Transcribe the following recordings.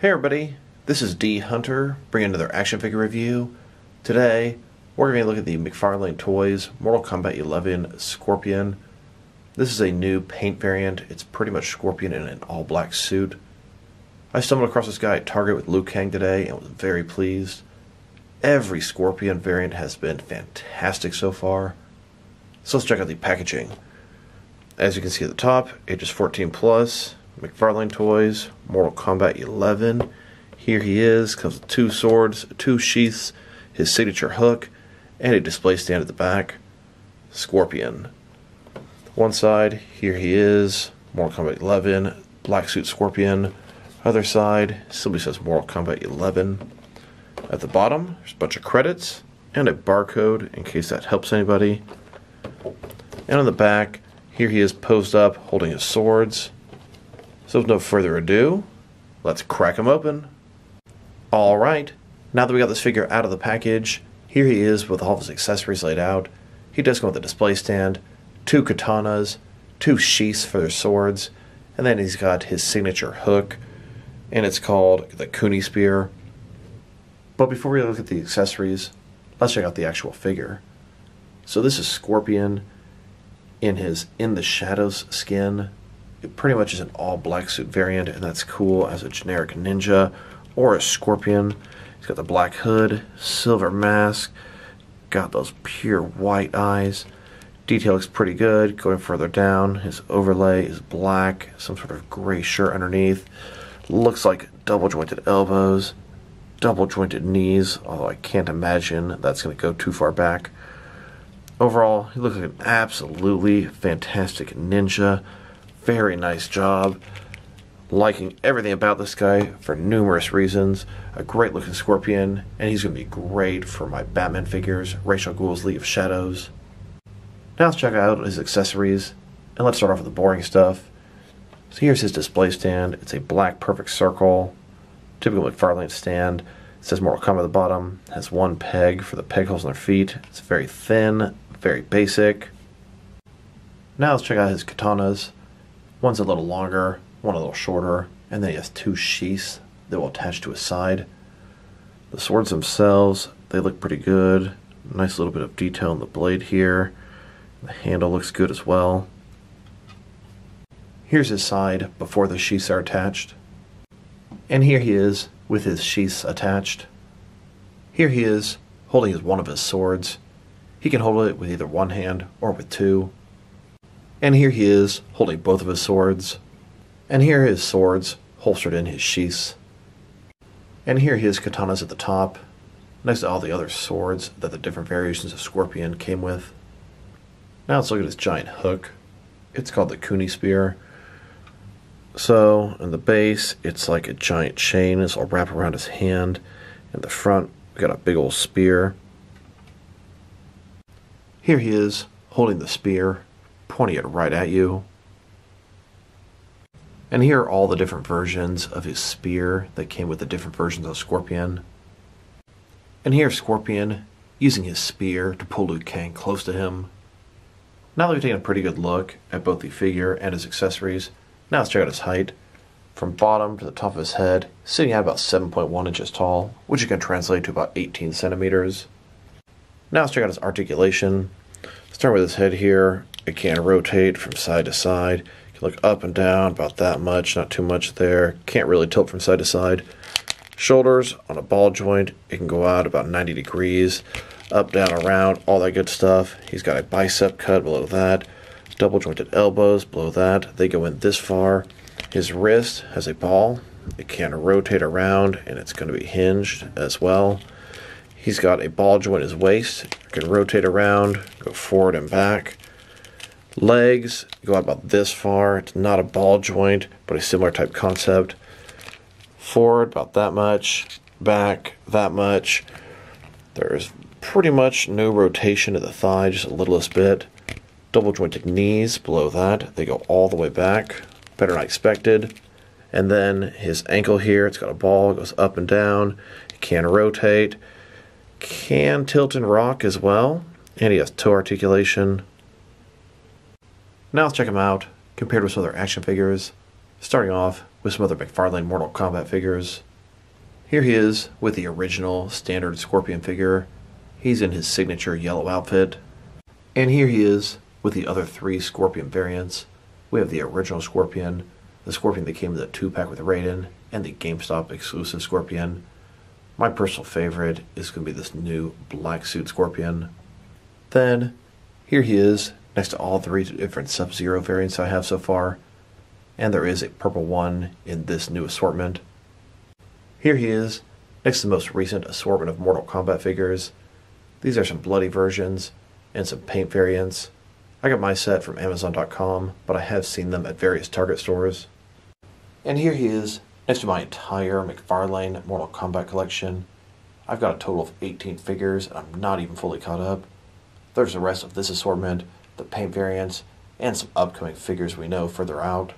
Hey everybody, this is D. Hunter bringing another action figure review. Today, we're going to look at the McFarlane Toys Mortal Kombat 11 Scorpion. This is a new paint variant. It's pretty much Scorpion in an all-black suit. I stumbled across this guy at Target with Liu Kang today and was very pleased. Every Scorpion variant has been fantastic so far. So let's check out the packaging. As you can see at the top, ages 14+. McFarlane Toys, Mortal Kombat 11. Here he is, comes with two swords, two sheaths, his signature hook, and a display stand at the back. Scorpion. One side, here he is, Mortal Kombat 11, black suit Scorpion. Other side, simply says Mortal Kombat 11. At the bottom, there's a bunch of credits and a barcode in case that helps anybody. And on the back, here he is posed up, holding his swords. So with no further ado, let's crack him open. Alright, now that we got this figure out of the package, here he is with all of his accessories laid out. He does come with a display stand, two katanas, two sheaths for their swords, and then he's got his signature hook, and it's called the Kunai Spear. But before we look at the accessories, let's check out the actual figure. So this is Scorpion in his In the Shadows skin. It pretty much is an all-black suit variant, and that's cool as a generic ninja or a scorpion. He's got the black hood, silver mask, got those pure white eyes. Detail looks pretty good. Going further down, his overlay is black, some sort of gray shirt underneath. Looks like double-jointed elbows, double-jointed knees, although I can't imagine that's going to go too far back. Overall, he looks like an absolutely fantastic ninja. Very nice job. Liking everything about this guy for numerous reasons. A great looking Scorpion, and he's going to be great for my Batman figures, Ra's al Ghul's League of Shadows. Now let's check out his accessories, and let's start off with the boring stuff. So here's his display stand. It's a black perfect circle, typical McFarlane stand. It says Mortal Kombat at the bottom, has one peg for the peg holes on their feet. It's very thin, very basic. Now let's check out his katanas. One's a little longer, one a little shorter, and then he has two sheaths that will attach to his side. The swords themselves, they look pretty good. Nice little bit of detail in the blade here. The handle looks good as well. Here's his side before the sheaths are attached. And here he is with his sheaths attached. Here he is holding one of his swords. He can hold it with either one hand or with two. And here he is, holding both of his swords. And here are his swords, holstered in his sheaths. And here his katanas at the top, next to all the other swords that the different variations of Scorpion came with. Now let's look at his giant hook. It's called the Kunai Spear. So, in the base, it's like a giant chain. This will wrap around his hand. In the front, we got a big old spear. Here he is, holding the spear, pointing it right at you. And here are all the different versions of his spear that came with the different versions of Scorpion. And here's Scorpion using his spear to pull Liu Kang close to him. Now that we've taken a pretty good look at both the figure and his accessories, now let's check out his height. From bottom to the top of his head, sitting at about 7.1 inches tall, which is going to translate to about 18 centimeters. Now let's check out his articulation. Start with his head here. It can rotate from side to side. You can look up and down about that much, not too much there. Can't really tilt from side to side. Shoulders on a ball joint. It can go out about 90 degrees. Up, down, around, all that good stuff. He's got a bicep cut below that. Double jointed elbows below that. They go in this far. His wrist has a ball. It can rotate around and it's going to be hinged as well. He's got a ball joint in his waist. It can rotate around, go forward and back. Legs go out about this far. It's not a ball joint, but a similar type concept. Forward about that much, back that much. There's pretty much no rotation at the thigh, just the littlest bit. Double jointed knees below that. They go all the way back, better than I expected. And then his ankle here, it's got a ball, it goes up and down. It can rotate, can tilt and rock as well. And he has toe articulation. Now let's check them out, compared with some other action figures, starting off with some other McFarlane Mortal Kombat figures. Here he is with the original standard Scorpion figure. He's in his signature yellow outfit. And here he is with the other three Scorpion variants. We have the original Scorpion, the Scorpion that came with a 2-pack with Raiden, and the GameStop exclusive Scorpion. My personal favorite is going to be this new black suit Scorpion. Then, here he is next to all three different Sub-Zero variants I have so far. And there is a purple one in this new assortment. Here he is next to the most recent assortment of Mortal Kombat figures. These are some bloody versions and some paint variants. I got my set from Amazon.com, but I have seen them at various Target stores. And here he is next to my entire McFarlane Mortal Kombat collection. I've got a total of 18 figures, and I'm not even fully caught up. There's the rest of this assortment, the paint variants, and some upcoming figures we know further out.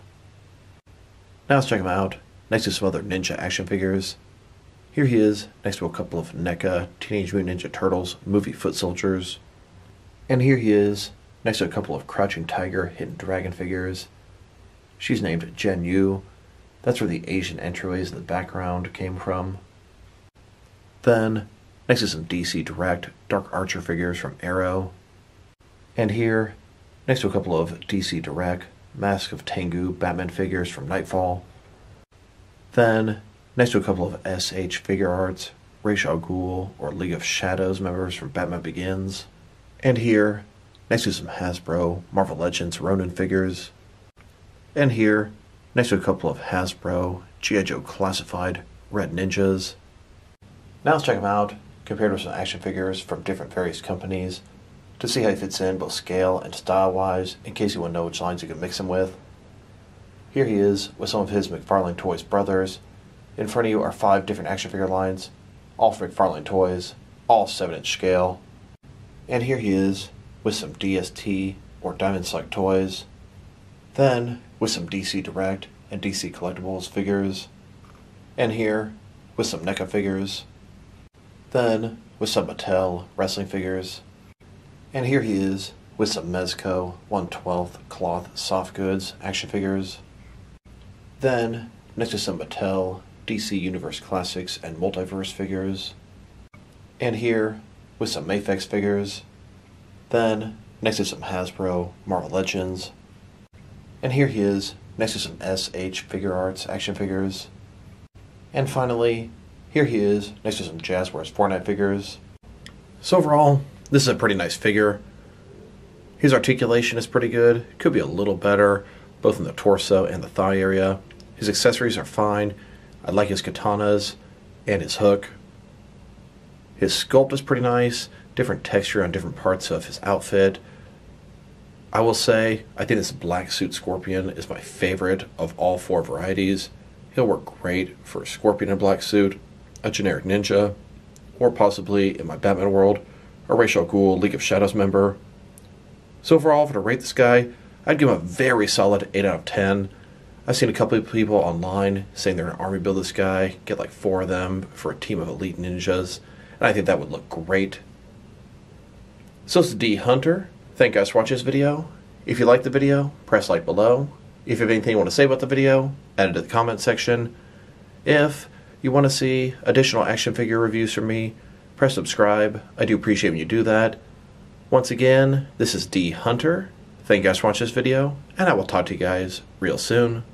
Now let's check him out next to some other ninja action figures. Here he is next to a couple of NECA Teenage Mutant Ninja Turtles movie foot soldiers. And here he is next to a couple of Crouching Tiger Hidden Dragon figures. She's named Jen Yu. That's where the Asian entryways in the background came from. Then, next to some DC Direct Dark Archer figures from Arrow. And here, next to a couple of DC Direct Mask of Tengu Batman figures from Nightfall. Then, next to a couple of SH Figure Arts, Ra's al Ghul, or League of Shadows members from Batman Begins. And here, next to some Hasbro Marvel Legends Ronin figures. And here, next to a couple of Hasbro G.I. Joe Classified Red Ninjas. Now let's check them out, compared with some action figures from different various companies, to see how he fits in both scale and style-wise, in case you want to know which lines you can mix him with. Here he is with some of his McFarlane Toys brothers. In front of you are 5 different action figure lines, all from McFarlane Toys, all 7-inch scale. And here he is with some DST or Diamond Select Toys. Then with some DC Direct and DC Collectibles figures. And here with some NECA figures. Then with some Mattel wrestling figures. And here he is with some Mezco 1/12 cloth soft goods action figures. Then next to some Mattel DC Universe Classics and Multiverse figures. And here with some Mafex figures. Then next to some Hasbro Marvel Legends. And here he is next to some SH Figure Arts action figures. And finally, here he is next to some Jazzwares Fortnite figures. So overall, this is a pretty nice figure. His articulation is pretty good. Could be a little better, both in the torso and the thigh area. His accessories are fine. I like his katanas and his hook. His sculpt is pretty nice. Different texture on different parts of his outfit. I will say, I think this black suit Scorpion is my favorite of all 4 varieties. He'll work great for a Scorpion in a black suit, a generic ninja, or possibly, in my Batman world, a Ra's al Ghul League of Shadows member. So overall, if I were to rate this guy, I'd give him a very solid 8 out of 10. I've seen a couple of people online saying they're going to army build this guy, get like 4 of them for a team of elite ninjas, and I think that would look great. So it's D Hunter. Thank you guys for watching this video. If you liked the video, press like below. If you have anything you want to say about the video, add it to the comment section. If you want to see additional action figure reviews from me, press subscribe. I do appreciate when you do that. Once again, this is D Hunter. Thank you guys for watching this video, and I will talk to you guys real soon.